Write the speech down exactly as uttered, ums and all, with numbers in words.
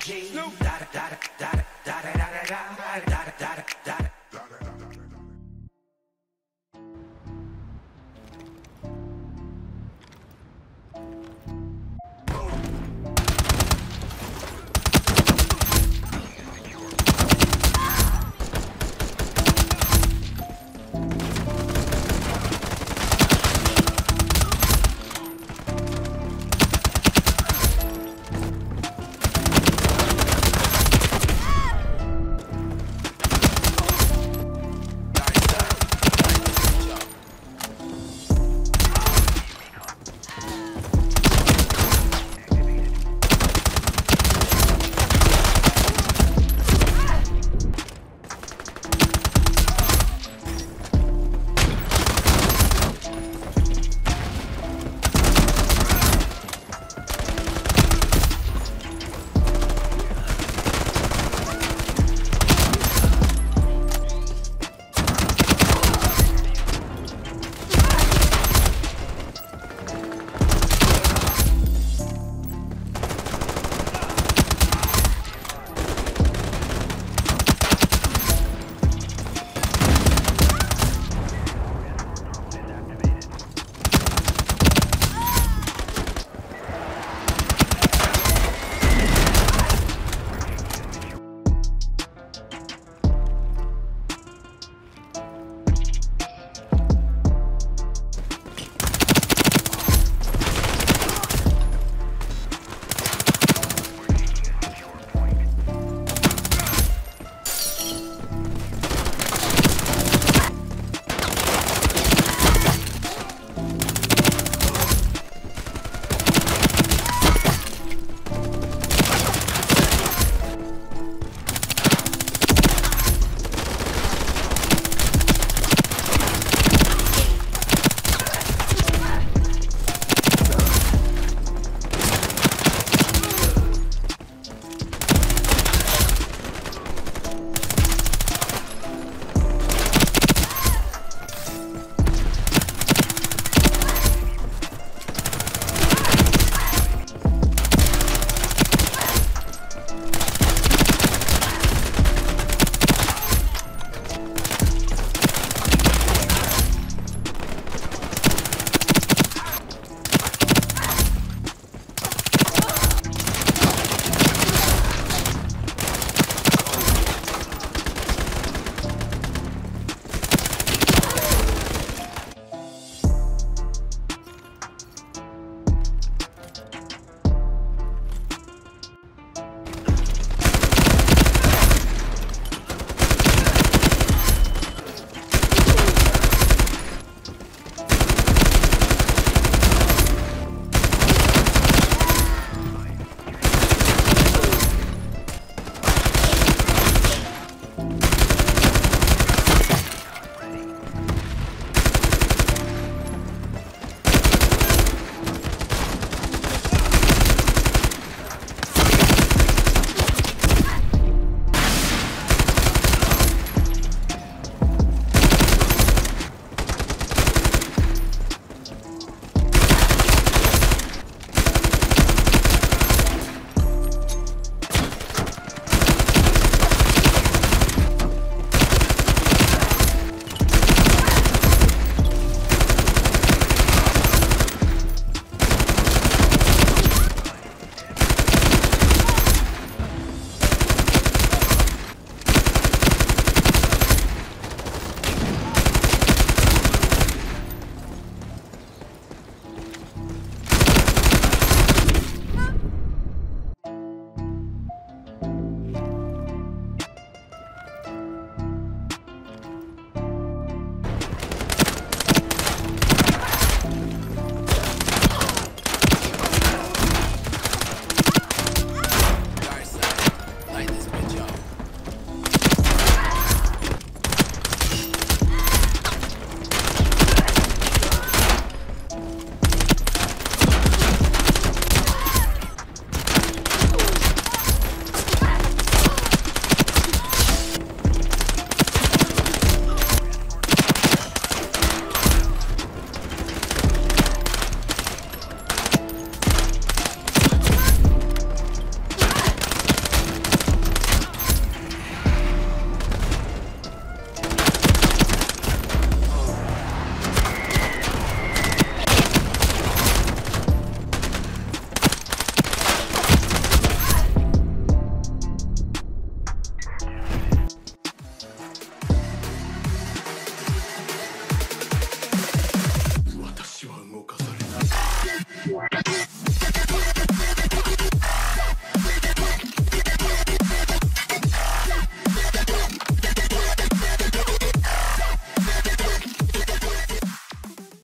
King. Snoop.